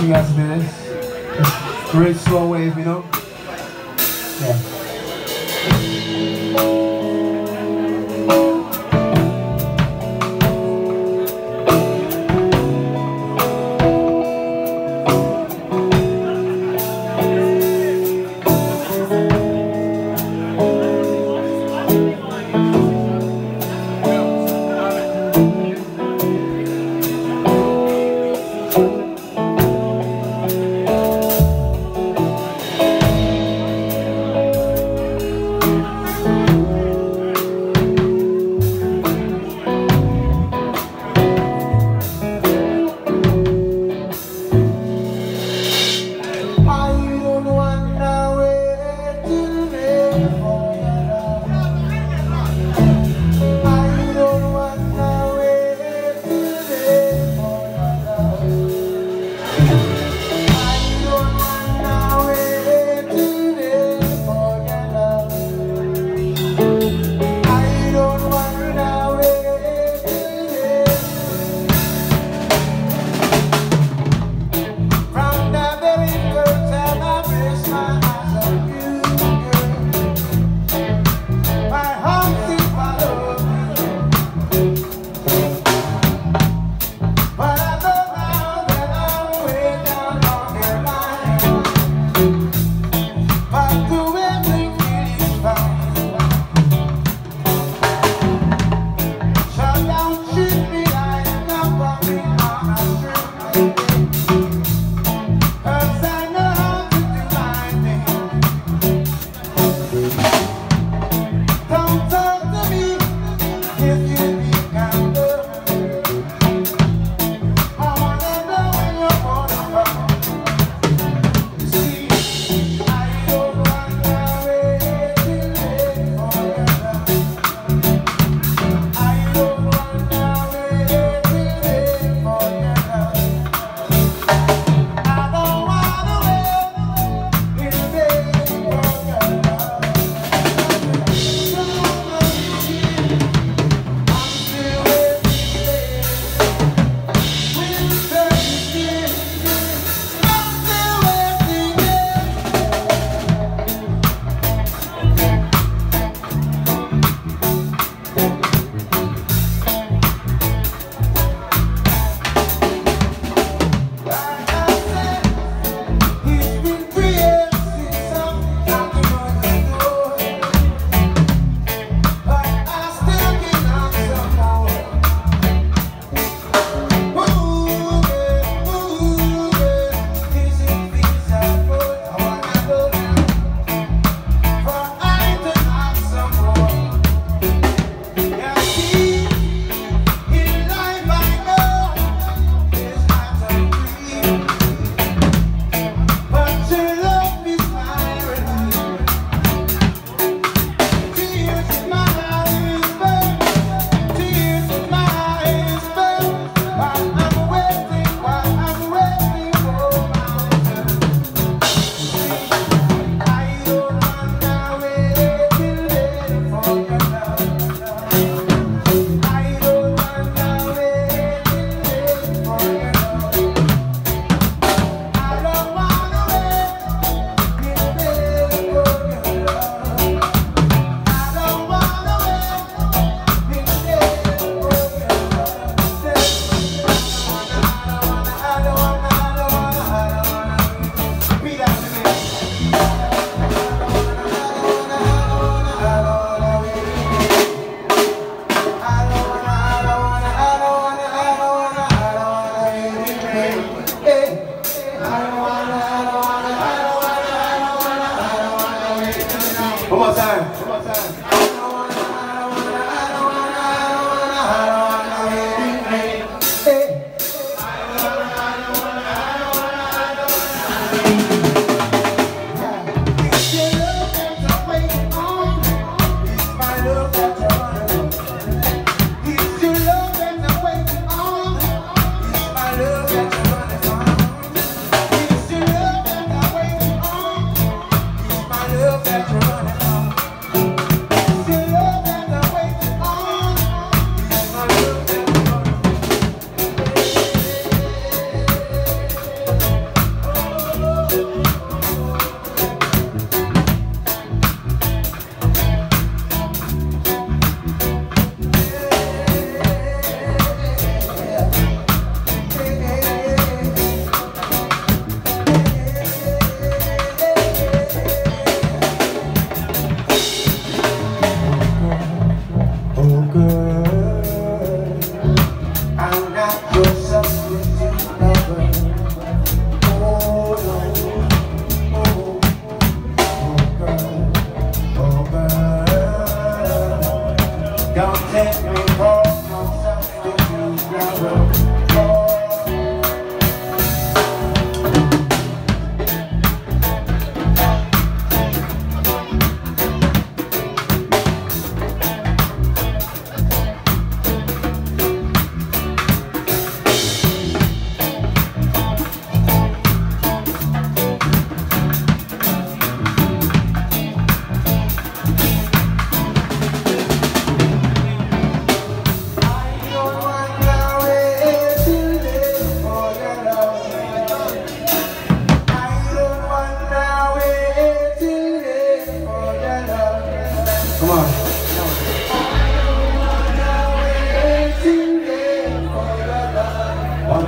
You guys do this. Great slow wave, you know? Yeah.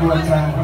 one more time.